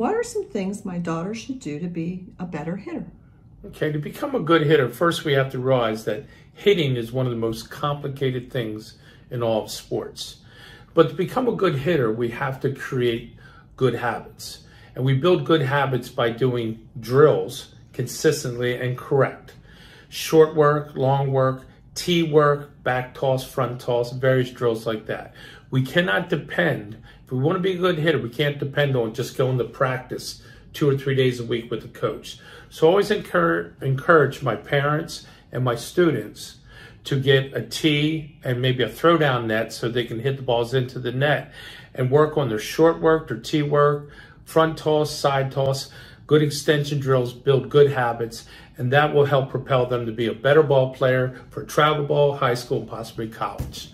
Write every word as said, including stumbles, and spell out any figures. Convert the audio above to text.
What are some things my daughter should do to be a better hitter? Okay, to become a good hitter, first we have to realize that hitting is one of the most complicated things in all of sports. But to become a good hitter, we have to create good habits. And we build good habits by doing drills consistently and correct. Short work, long work, tee work, back toss, front toss, various drills like that. We cannot depend, if we want to be a good hitter, we can't depend on just going to practice two or three days a week with the coach. So I always encourage my parents and my students to get a tee and maybe a throwdown net so they can hit the balls into the net and work on their short work, their tee work, front toss, side toss, good extension drills, build good habits, and that will help propel them to be a better ball player for travel ball, high school, and possibly college.